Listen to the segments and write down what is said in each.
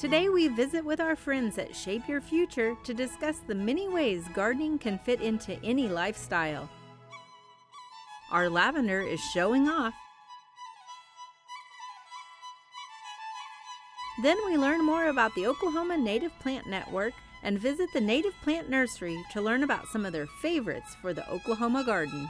Today we visit with our friends at Shape Your Future to discuss the many ways gardening can fit into any lifestyle. Our lavender is showing off. Then we learn more about the Oklahoma Native Plant Network and visit the Native Plant Nursery to learn about some of their favorites for the Oklahoma garden.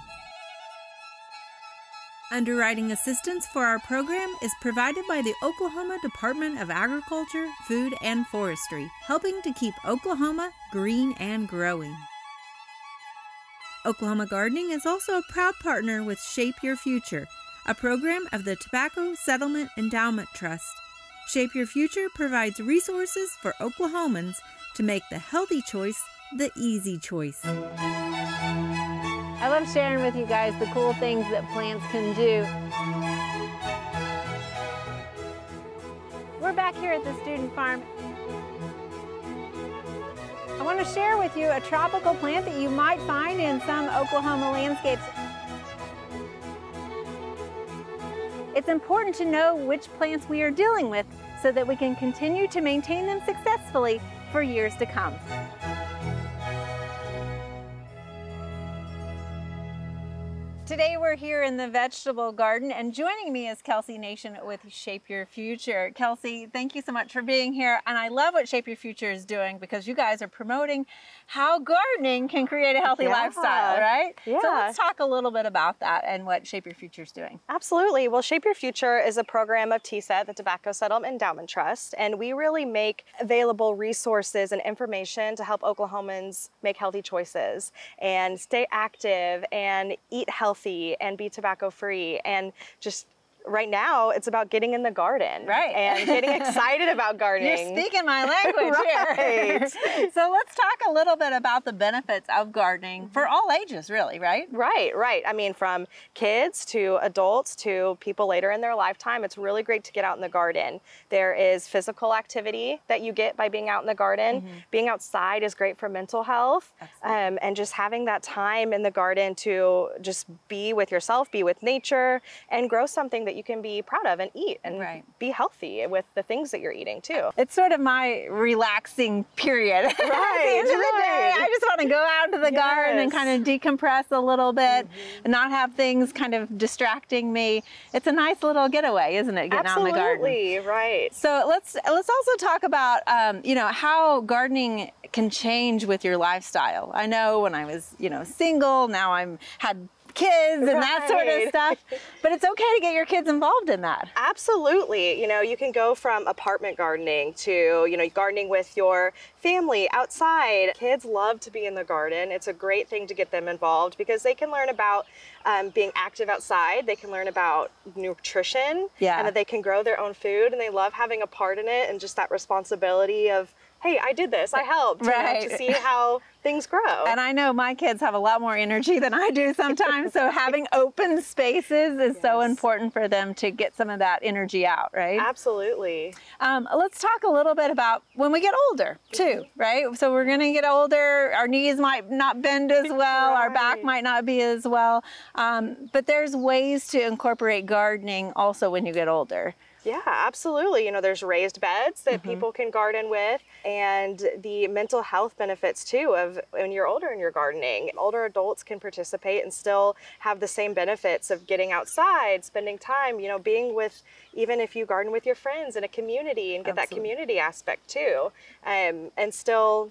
Underwriting assistance for our program is provided by the Oklahoma Department of Agriculture, Food, and Forestry, helping to keep Oklahoma green and growing. Oklahoma Gardening is also a proud partner with Shape Your Future, a program of the Tobacco Settlement Endowment Trust. Shape Your Future provides resources for Oklahomans to make the healthy choice the easy choice. I love sharing with you guys the cool things that plants can do. We're back here at the student farm. I want to share with you a tropical plant that you might find in some Oklahoma landscapes. It's important to know which plants we are dealing with so that we can continue to maintain them successfully for years to come. Today we're here in the vegetable garden, and joining me is Kelsey Nation with Shape Your Future. Kelsey, thank you so much for being here, and I love what Shape Your Future is doing because you guys are promoting how gardening can create a healthy lifestyle, right? Yeah. So let's talk a little bit about that and what Shape Your Future is doing. Absolutely. Well, Shape Your Future is a program of TSET, the Tobacco Settlement Endowment Trust, and we really make available resources and information to help Oklahomans make healthy choices and stay active and eat healthy and be tobacco free. And just right now it's about getting in the garden, right, and getting excited about gardening. You're speaking my language. Right. Here. So let's talk a little bit about the benefits of gardening for all ages, really, right? Right. I mean, from kids to adults to people later in their lifetime, it's really great to get out in the garden. There is physical activity that you get by being out in the garden. Mm-hmm. Being outside is great for mental health, and just having that time in the garden to just be with yourself, be with nature, and grow something that you can be proud of and eat and be healthy with the things that you're eating too. It's sort of my relaxing period. Right. At the end of the day, I just want to go out to the garden and kind of decompress a little bit and not have things kind of distracting me. It's a nice little getaway, isn't it? Getting out in the garden. Absolutely, right. So let's also talk about you know, how gardening can change with your lifestyle. I know when I was, you know, single, now I'm had kids and that sort of stuff, but it's okay to get your kids involved in that. Absolutely. You know, you can go from apartment gardening to, you know, gardening with your family outside. Kids love to be in the garden. It's a great thing to get them involved because they can learn about being active outside. They can learn about nutrition, and that they can grow their own food, and they love having a part in it and just that responsibility of, hey, I did this, I helped, you know, to see how things grow. And I know my kids have a lot more energy than I do sometimes, so having open spaces is so important for them to get some of that energy out, right? Absolutely. Let's talk a little bit about when we get older too, right? So we're gonna get older, our knees might not bend as well, our back might not be as well, but there's ways to incorporate gardening also when you get older. Yeah, absolutely. You know, there's raised beds that people can garden with, and the mental health benefits too of when you're older and you're gardening. Older adults can participate and still have the same benefits of getting outside, spending time, you know, being with, even if you garden with your friends in a community and get that community aspect too, and still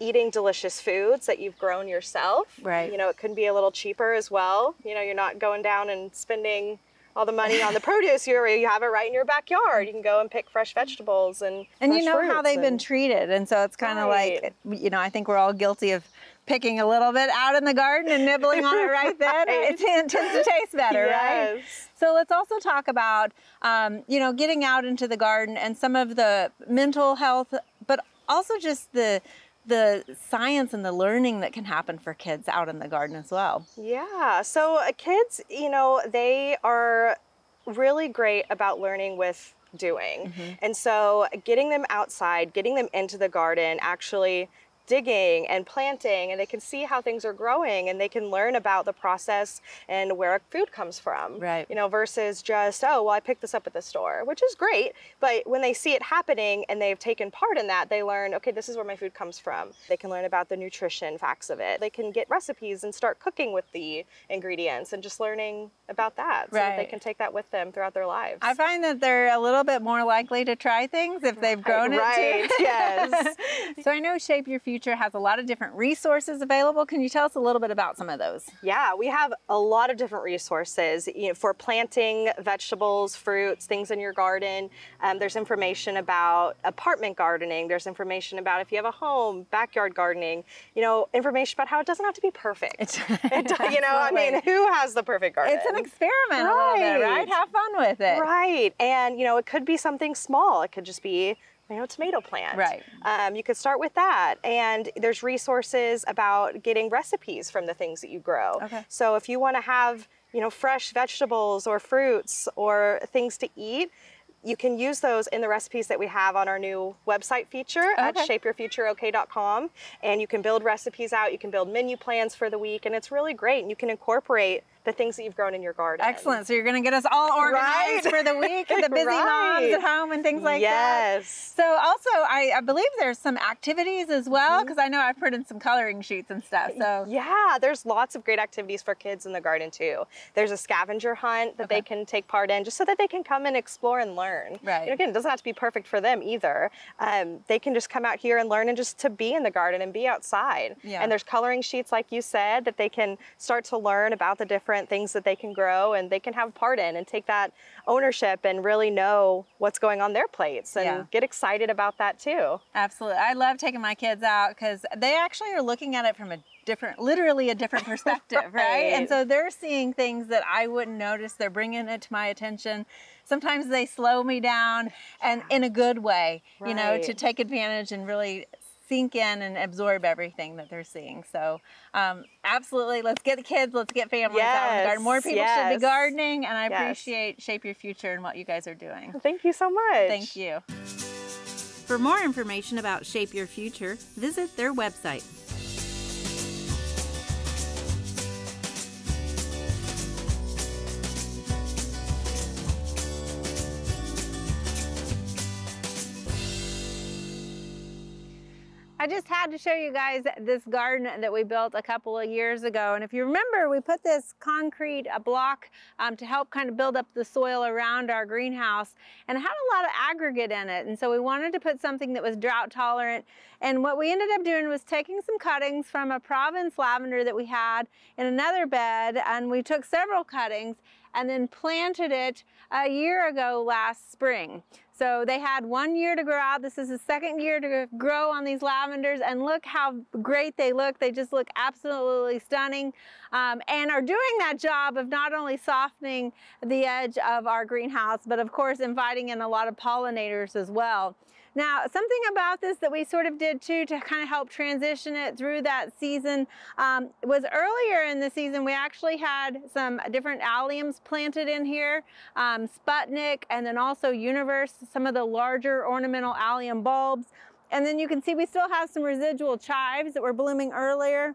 eating delicious foods that you've grown yourself. Right. You know, it can be a little cheaper as well. You know, you're not going down and spending all the money on the produce here. You have it right in your backyard. You can go and pick fresh vegetables and you know how they've been treated. And so it's kind of like, you know, I think we're all guilty of picking a little bit out in the garden and nibbling on it right then. It tends to taste better, right? So let's also talk about, you know, getting out into the garden and some of the mental health, but also just the science and the learning that can happen for kids out in the garden as well. Yeah, so kids, you know, they are really great about learning with doing. And so getting them outside, getting them into the garden actually digging and planting, and they can see how things are growing, and they can learn about the process and where food comes from, right? You know, versus just, oh, well, I picked this up at the store, which is great. But when they see it happening and they've taken part in that, they learn, okay, this is where my food comes from. They can learn about the nutrition facts of it. They can get recipes and start cooking with the ingredients and just learning about that, so that they can take that with them throughout their lives. I find that they're a little bit more likely to try things if they've grown it too. Yes. So I know Shape Your Future has a lot of different resources available. Can you tell us a little bit about some of those? Yeah, we have a lot of different resources, you know, for planting vegetables, fruits, things in your garden. There's information about apartment gardening. There's information about if you have a home, backyard gardening, you know, information about how it doesn't have to be perfect. You know, I mean, who has the perfect garden? It's an experiment a little bit, right? Have fun with it. Right. And, you know, it could be something small. It could just be, you know, tomato plant. Right. You could start with that. And there's resources about getting recipes from the things that you grow. Okay. So if you want to have, you know, fresh vegetables or fruits or things to eat, you can use those in the recipes that we have on our new website feature at shapeyourfutureok.com. And you can build recipes out, you can build menu plans for the week, and it's really great. And you can incorporate the things that you've grown in your garden. Excellent. So you're going to get us all organized for the week, and the busy moms at home and things like that. Yes. So also, I believe there's some activities as well, because I know I've put in some coloring sheets and stuff. So yeah, there's lots of great activities for kids in the garden too. There's a scavenger hunt that they can take part in, just so that they can come and explore and learn. Right. You know, again, it doesn't have to be perfect for them either. They can just come out here and learn, and just to be in the garden and be outside. Yeah. And there's coloring sheets, like you said, that they can start to learn about the different things that they can grow, and they can have part in and take that ownership and really know what's going on their plates and get excited about that too. Absolutely. I love taking my kids out because they actually are looking at it from a different, literally a different perspective, right? And so they're seeing things that I wouldn't notice. They're bringing it to my attention. Sometimes they slow me down, and in a good way, you know, to take advantage and really sink in and absorb everything that they're seeing. So absolutely, let's get the kids, let's get families out in the garden. More people should be gardening, and I appreciate Shape Your Future and what you guys are doing. Thank you so much. Thank you. For more information about Shape Your Future, visit their website. I just had to show you guys this garden that we built a couple of years ago. And if you remember, we put this concrete block to help kind of build up the soil around our greenhouse, and it had a lot of aggregate in it. And so we wanted to put something that was drought tolerant. And what we ended up doing was taking some cuttings from a Provence lavender that we had in another bed, and we took several cuttings and then planted it a year ago last spring. So they had 1 year to grow out. This is the second year to grow on these lavenders, and look how great they look. They just look absolutely stunning, and are doing that job of not only softening the edge of our greenhouse, but of course inviting in a lot of pollinators as well. Now, something about this that we sort of did too to kind of help transition it through that season was earlier in the season, we actually had some different alliums planted in here, Sputnik, and then also Universe, some of the larger ornamental allium bulbs. And then you can see we still have some residual chives that were blooming earlier.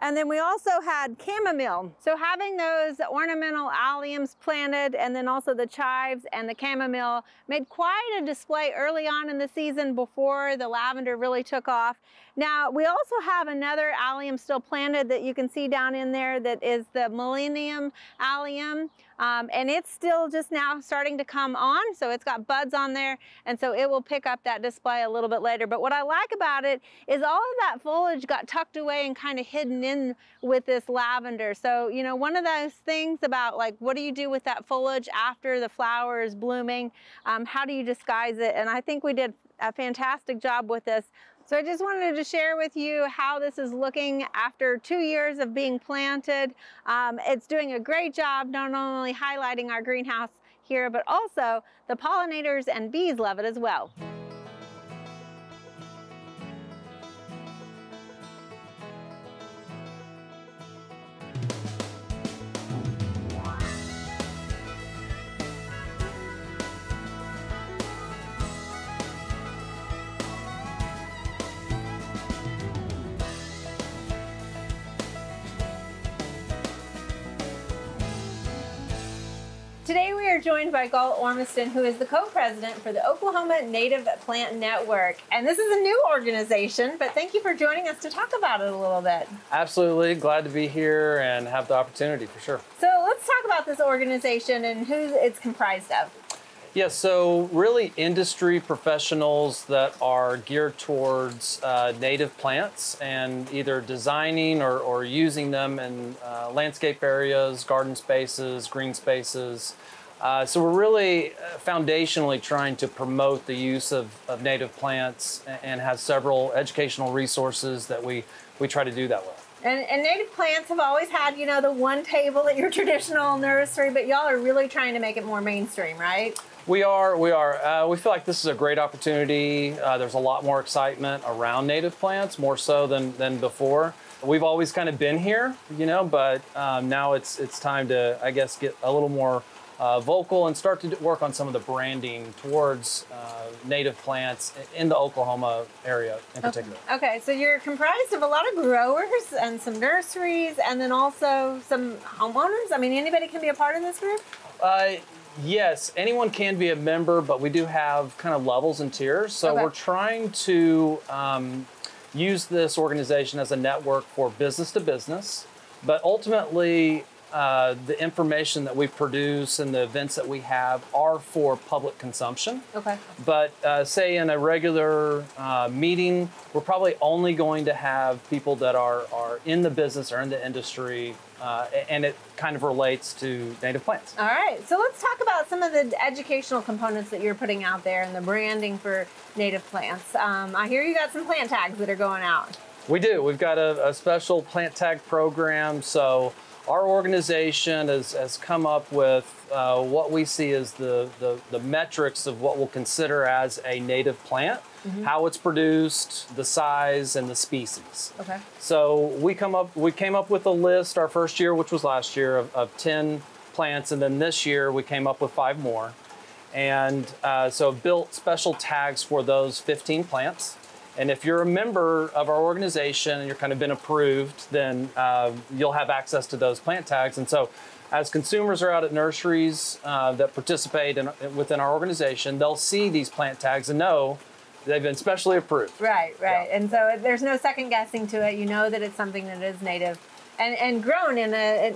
And then we also had chamomile. So having those ornamental alliums planted, and then also the chives and the chamomile, made quite a display early on in the season before the lavender really took off. Now, we also have another allium still planted that you can see down in there that is the Millennium Allium. And it's still just now starting to come on, so it's got buds on there, and so it will pick up that display a little bit later. But what I like about it is all of that foliage got tucked away and kind of hidden in with this lavender. So, you know, one of those things about, like, what do you do with that foliage after the flower is blooming? How do you disguise it? And I think we did a fantastic job with this. So I just wanted to share with you how this is looking after 2 years of being planted. It's doing a great job, not only highlighting our greenhouse here, but also the pollinators and bees love it as well. Today we are joined by Galt Ormiston, who is the co-president for the Oklahoma Native Plant Network. And this is a new organization, but thank you for joining us to talk about it a little bit. Absolutely. Glad to be here and have the opportunity for sure. So let's talk about this organization and who it's comprised of. Yeah, so really industry professionals that are geared towards native plants and either designing or using them in landscape areas, garden spaces, green spaces. So we're really foundationally trying to promote the use of native plants and have several educational resources that we try to do that with. And native plants have always had, you know, the one table at your traditional nursery, but y'all are really trying to make it more mainstream, right? We are. We feel like this is a great opportunity. There's a lot more excitement around native plants, more so than before. We've always kind of been here, you know, but now it's time to, I guess, get a little more vocal and start to work on some of the branding towards native plants in the Oklahoma area in particular. Okay, so you're comprised of a lot of growers and some nurseries and then also some homeowners. I mean, anybody can be a part of this group? Yes, anyone can be a member, but we do have kind of levels and tiers. So we're trying to use this organization as a network for business to business, but ultimately the information that we produce and the events that we have are for public consumption. Okay. But say in a regular meeting, we're probably only going to have people that are in the business or in the industry, and it kind of relates to native plants. All right, so let's talk about some of the educational components that you're putting out there and the branding for native plants. I hear you got some plant tags that are going out. We do. We've got a special plant tag program. So our organization has come up with what we see as the metrics of what we'll consider as a native plant, how it's produced, the size, and the species. Okay. So we came up with a list our first year, which was last year, of 10 plants, and then this year we came up with 5 more. And so built special tags for those 15 plants. And if you're a member of our organization and you're kind of been approved, then you'll have access to those plant tags. And so as consumers are out at nurseries that participate within our organization, they'll see these plant tags and know they've been specially approved. Right, right. Yeah. And so there's no second guessing to it. You know that it's something that is native and grown in a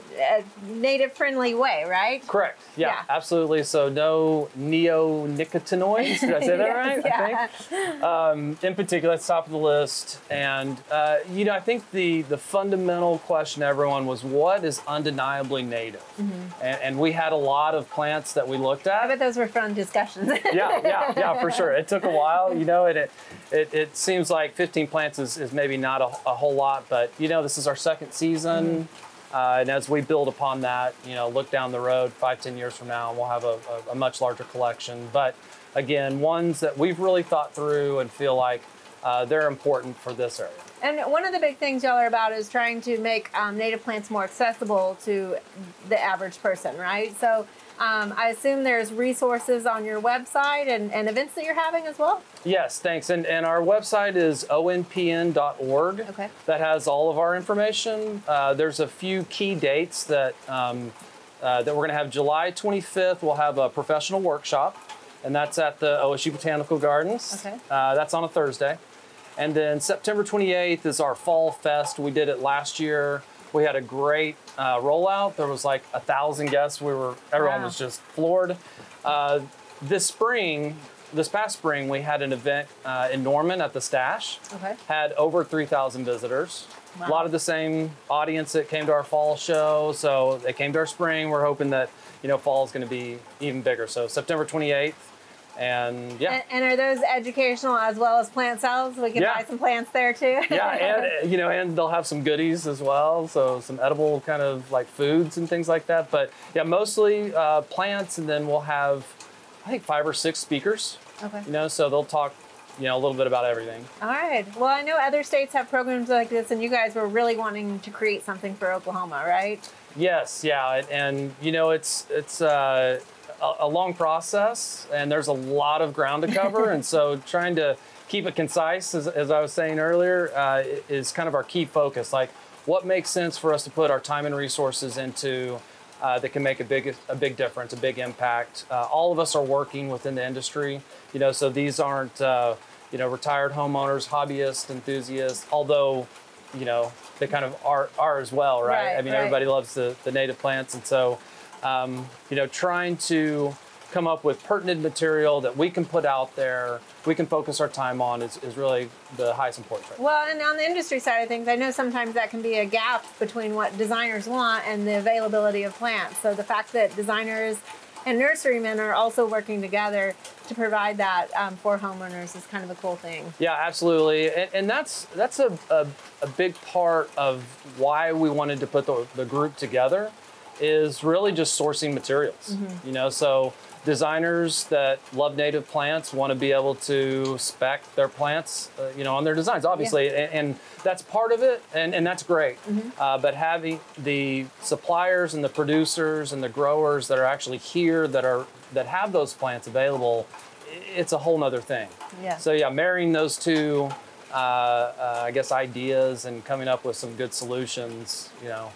native-friendly way, right? Correct. Yeah, absolutely. So no neonicotinoids. Did I say that right? Yeah. I think. In particular, that's top of the list. And, you know, I think the fundamental question everyone was, what is undeniably native? And we had a lot of plants that we looked at. I bet those were fun discussions. yeah, for sure. It took a while, you know, and it seems like 15 plants is maybe not a whole lot, but, you know, this is our second season. And as we build upon that, you know, look down the road 5-10 years from now, and we'll have a much larger collection. But again, ones that we've really thought through and feel like they're important for this area. And one of the big things y'all are about is trying to make native plants more accessible to the average person, right? So I assume there's resources on your website and events that you're having as well? Yes, thanks. And our website is onpn.org. Okay. That has all of our information. There's a few key dates that, that we're going to have. July 25th, we'll have a professional workshop, and that's at the OSU Botanical Gardens. Okay. That's on a Thursday. And then September 28th is our Fall Fest. We did it last year. We had a great rollout. There was like 1,000 guests. Everyone was just floored. This past spring, we had an event in Norman at the Stash. Okay. Had over 3,000 visitors. Wow. A lot of the same audience that came to our fall show. So they came to our spring. We're hoping that, you know, fall is going to be even bigger. So September 28th. And yeah. And are those educational as well as plant sales? We can buy some plants there too. And you know, and they'll have some goodies as well. So some edible kind of like foods and things like that. But yeah, mostly plants, and then we'll have, I think, 5 or 6 speakers. Okay. You know, so they'll talk, you know, a little bit about everything. All right. Well, I know other states have programs like this, and you guys were really wanting to create something for Oklahoma, right? Yes. Yeah. And you know, it's a long process, and there's a lot of ground to cover, and so trying to keep it concise, as I was saying earlier, is kind of our key focus. Like, what makes sense for us to put our time and resources into, that can make a big difference, a big impact. All of us are working within the industry, you know, so these aren't, you know, retired homeowners, hobbyists, enthusiasts, although, you know, they kind of are as well, right? Right, I mean, right. Everybody loves the native plants. And so, you know, trying to come up with pertinent material that we can put out there, we can focus our time on is really the highest importance. Right? Well, and on the industry side of things, I know sometimes that can be a gap between what designers want and the availability of plants. So the fact that designers and nurserymen are also working together to provide that for homeowners is kind of a cool thing. Yeah, absolutely. And that's a big part of why we wanted to put the group together, is really just sourcing materials. Mm-hmm. You know, so designers that love native plants want to be able to spec their plants, you know, on their designs, obviously, yeah. And that's part of it, and that's great. Mm-hmm. But having the suppliers and the producers and the growers that are actually here that have those plants available, it's a whole nother thing. Yeah. So yeah, marrying those two, I guess, ideas and coming up with some good solutions, you know,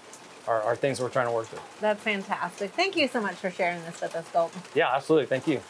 are things we're trying to work through. That's fantastic. Thank you so much for sharing this with us, Galt. Yeah, absolutely. Thank you.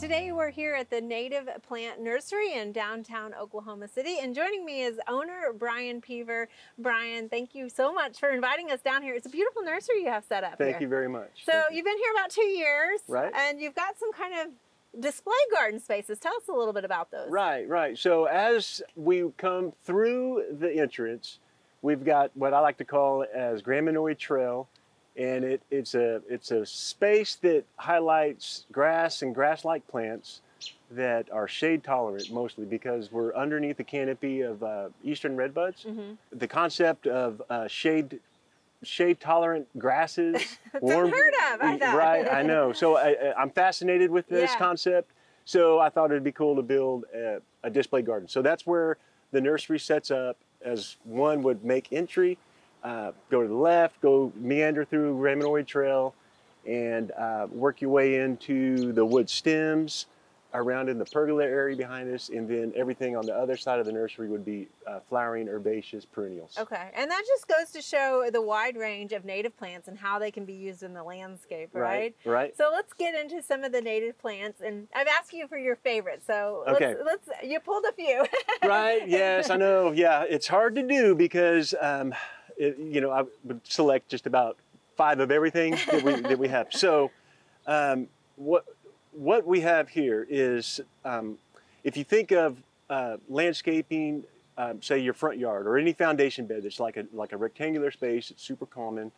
Today we're here at the Native Plant Nursery in downtown Oklahoma City, and joining me is owner Brian Peaver. Brian, thank you so much for inviting us down here. It's a beautiful nursery you have set up here. Thank you very much. So you've been here about 2 years, right? And you've got some kind of display garden spaces. Tell us a little bit about those. Right, right. So as we come through the entrance, we've got what I like to call as Graminoid Trail. And it's a space that highlights grass and grass-like plants that are shade tolerant, mostly because we're underneath the canopy of eastern redbuds. Mm-hmm. The concept of shade tolerant grasses, warm, unheard of, I know. Right? I know. So I'm fascinated with this concept. So I thought it'd be cool to build a display garden. So that's where the nursery sets up, as one would make entry. Go to the left, go meander through Graminoid Trail, and work your way into the wood stems, around in the pergola area behind us, and then everything on the other side of the nursery would be flowering herbaceous perennials. Okay, and that just goes to show the wide range of native plants and how they can be used in the landscape, right? Right, right. So let's get into some of the native plants, and I've asked you for your favorite, so okay. let's you pulled a few. Right, yes, I know, yeah, it's hard to do because you know, I would select just about 5 of everything that we have. So what we have here is, if you think of landscaping, say your front yard or any foundation bed that's like a rectangular space, it's super common.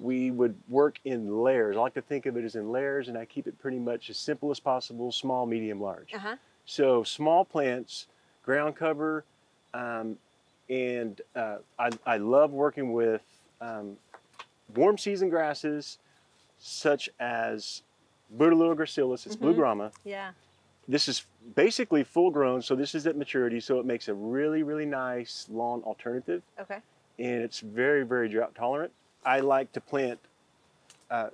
We would work in layers. I like to think of it as in layers, and I keep it pretty much as simple as possible: small, medium, large. Uh-huh. So small plants, ground cover, and I love working with warm season grasses such as Bouteloua gracilis, it's blue grama. Yeah. This is basically full grown, so this is at maturity, so it makes a really, really nice lawn alternative. Okay. And it's very, very drought tolerant. I like to plant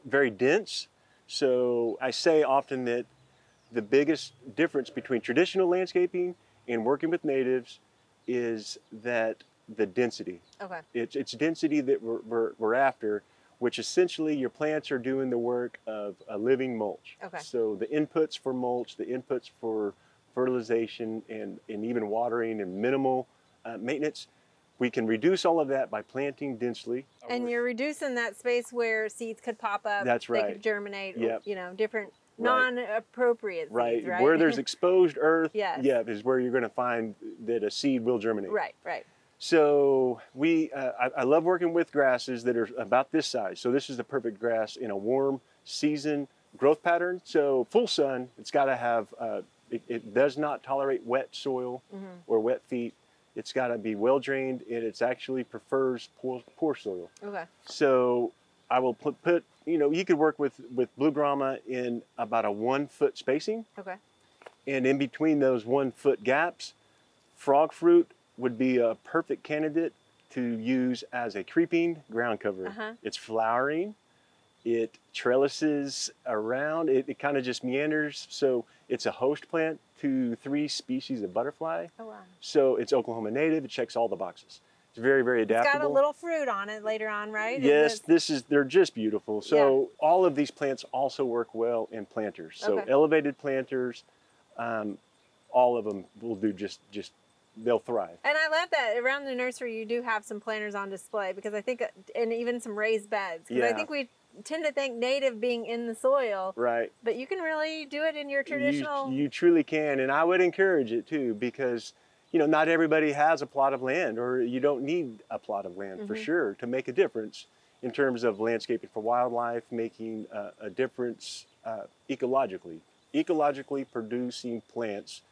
very dense, so I say often that the biggest difference between traditional landscaping and working with natives is that the density. Okay. It's density that we're after, which essentially your plants are doing the work of a living mulch. Okay. So the inputs for mulch, the inputs for fertilization and even watering and minimal maintenance, we can reduce all of that by planting densely. And you're reducing that space where seeds could pop up. That's right. They could germinate, yep. You know, different non-appropriate seeds, right? Where there's exposed earth, yeah, is where you're going to find that a seed will germinate. Right, right. So we, I love working with grasses that are about this size. So this is the perfect grass in a warm season growth pattern. So full sun, it's got to have, it does not tolerate wet soil or wet feet. It's got to be well drained, and it actually prefers poor soil. Okay. So I will put you know, you could work with blue grama in about a 1-foot spacing. Okay. And in between those 1-foot gaps, frog fruit would be a perfect candidate to use as a creeping ground cover. It's flowering, it trellises around, it kind of just meanders. So it's a host plant to 3 species of butterfly. Oh, wow. So it's Oklahoma native, it checks all the boxes. It's very, very adaptable. It's got a little fruit on it later on, right? Yes, they're just beautiful. So yeah. All of these plants also work well in planters. So elevated planters, all of them will do just they'll thrive. And I love that around the nursery you do have some planters on display, because I think, and even some raised beds. Because I think we tend to think native being in the soil. Right. But you can really do it in your traditional. You truly can, and I would encourage it too, because you know, not everybody has a plot of land, or you don't need a plot of land for sure to make a difference in terms of landscaping for wildlife, making a difference ecologically. Ecologically producing plants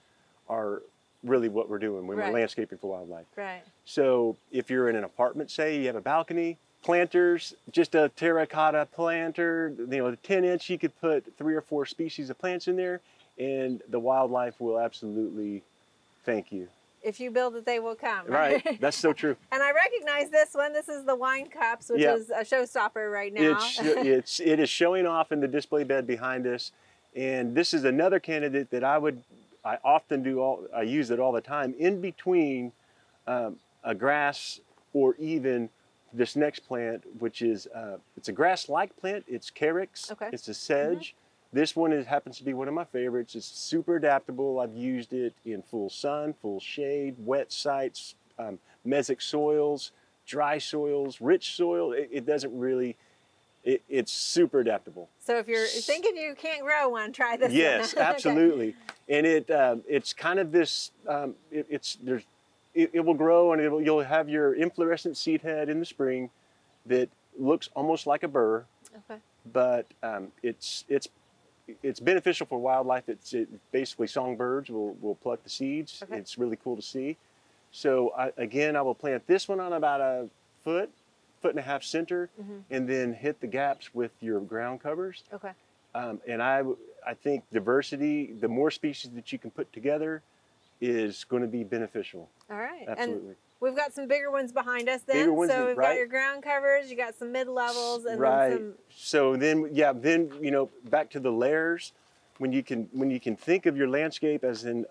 are really what we're doing when we're landscaping for wildlife. Right. So if you're in an apartment, say, you have a balcony, planters, just a terracotta planter, you know, the 10-inch, you could put 3 or 4 species of plants in there, and the wildlife will absolutely thank you. If you build it, they will come. Right. That's so true. And I recognize this one. This is the wine cups, which is a showstopper right now. It is showing off in the display bed behind us. And this is another candidate that I often do, I use it all the time, in between a grass or even this next plant, which is, it's a grass-like plant. It's Carex. It's a sedge. This one happens to be one of my favorites. It's super adaptable. I've used it in full sun, full shade, wet sites, mesic soils, dry soils, rich soil. It doesn't really, it's super adaptable. So if you're thinking you can't grow one, try this one. Yes, absolutely. And it's kind of this, it will grow, and you'll have your inflorescent seed head in the spring that looks almost like a burr. But it's beneficial for wildlife. It basically songbirds will pluck the seeds. It's really cool to see. So again, I will plant this one on about a foot and a half center, and then hit the gaps with your ground covers. And I think diversity, the more species that you can put together, is going to be beneficial. All right. Absolutely. And we've got some bigger ones behind us then. So we've got your ground covers, you got some mid-levels, and then some... So then, then, you know, back to the layers. When you can think of your landscape as in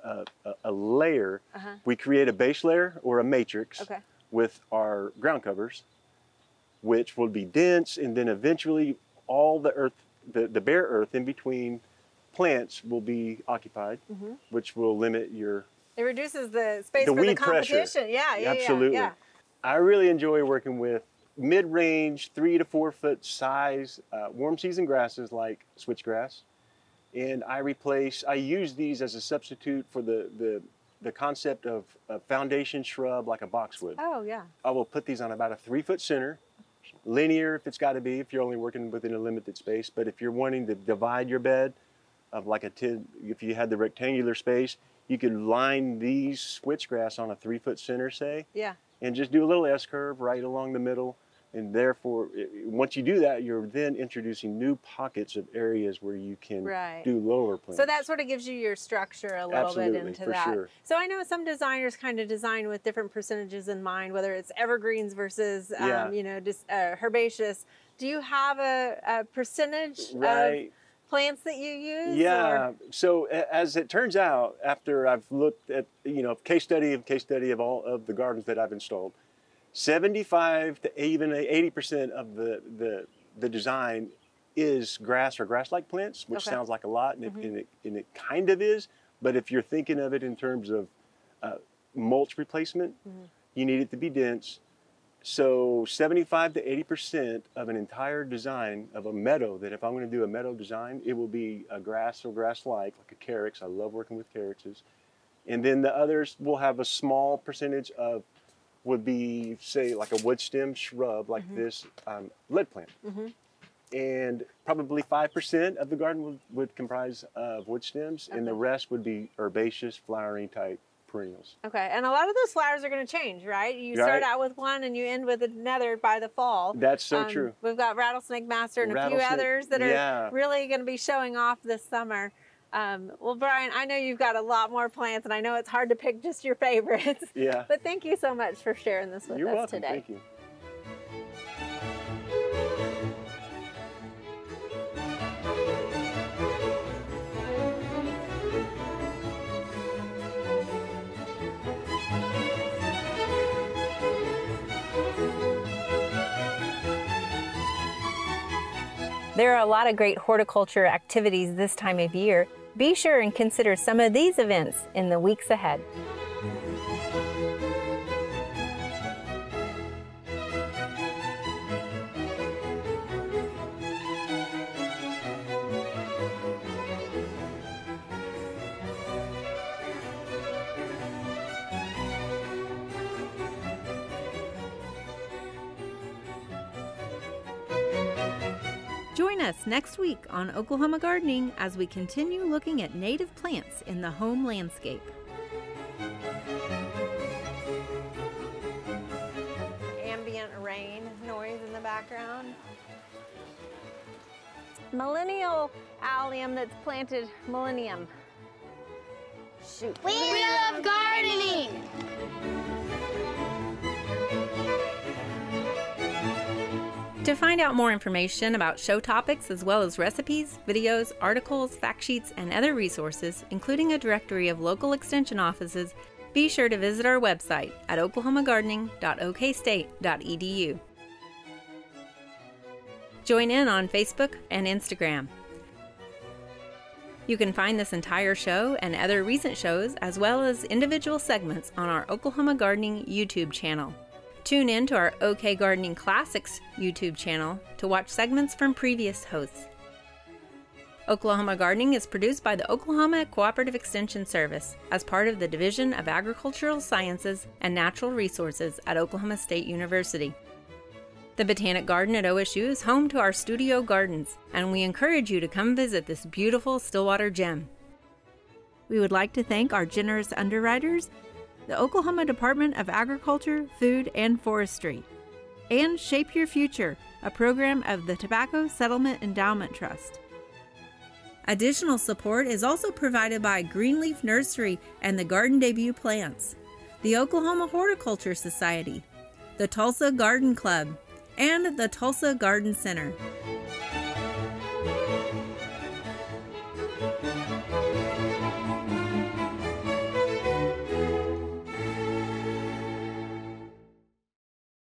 a layer, we create a base layer or a matrix with our ground covers, which will be dense, and then eventually all the earth, the bare earth in between plants will be occupied, which will limit your... It reduces the space for the competition. Yeah, absolutely. Yeah. I really enjoy working with mid-range, 3 to 4 foot size warm season grasses like switchgrass, and I use these as a substitute for the concept of a foundation shrub like a boxwood. Oh yeah. I will put these on about a 3-foot center, linear if it's got to be, if you're only working within a limited space. But if you're wanting to divide your bed of like if you had the rectangular space, you could line these switchgrass on a 3-foot center, say, and just do a little S-curve right along the middle. And therefore, once you do that, you're then introducing new pockets of areas where you can do lower plants. So that sort of gives you your structure a little bit into that. Sure. So I know some designers kind of design with different percentages in mind, whether it's evergreens versus, you know, just herbaceous. Do you have a percentage of plants that you use? Yeah, or? So as it turns out, after I've looked at, you know, case study of all of the gardens that I've installed, 75 to even 80% of the design is grass or grass-like plants, which sounds like a lot, and, it kind of is, but if you're thinking of it in terms of mulch replacement, you need it to be dense. So 75 to 80% of an entire design of a meadow, that if I'm going to do a meadow design, it will be a grass or grass-like, like a Carex. I love working with Carexes. And then the others will have a small percentage of, would be, say, like a wood stem shrub like this lead plant. And probably 5% of the garden would comprise of wood stems, and the rest would be herbaceous, flowering type. Okay, and a lot of those flowers are going to change, right? You start out with one and you end with another by the fall. That's so true. We've got Rattlesnake Master and a few others that are really going to be showing off this summer. Well, Brian, I know you've got a lot more plants, and I know it's hard to pick just your favorites. Yeah. But thank you so much for sharing this with us today. You're welcome. Thank you. There are a lot of great horticulture activities this time of year. Be sure and consider some of these events in the weeks ahead. Join us next week on Oklahoma Gardening as we continue looking at native plants in the home landscape. Ambient rain noise in the background. Millennium Allium that's planted millennium. Shoot. We love gardening! To find out more information about show topics, as well as recipes, videos, articles, fact sheets, and other resources, including a directory of local extension offices, be sure to visit our website at oklahomagardening.okstate.edu. Join in on Facebook and Instagram. You can find this entire show and other recent shows, as well as individual segments, on our Oklahoma Gardening YouTube channel. Tune in to our OK Gardening Classics YouTube channel to watch segments from previous hosts. Oklahoma Gardening is produced by the Oklahoma Cooperative Extension Service as part of the Division of Agricultural Sciences and Natural Resources at Oklahoma State University. The Botanic Garden at OSU is home to our studio gardens, and we encourage you to come visit this beautiful Stillwater gem. We would like to thank our generous underwriters, the Oklahoma Department of Agriculture, Food, and Forestry, and Shape Your Future, a program of the Tobacco Settlement Endowment Trust. Additional support is also provided by Greenleaf Nursery and the Garden Debut Plants, the Oklahoma Horticulture Society, the Tulsa Garden Club, and the Tulsa Garden Center.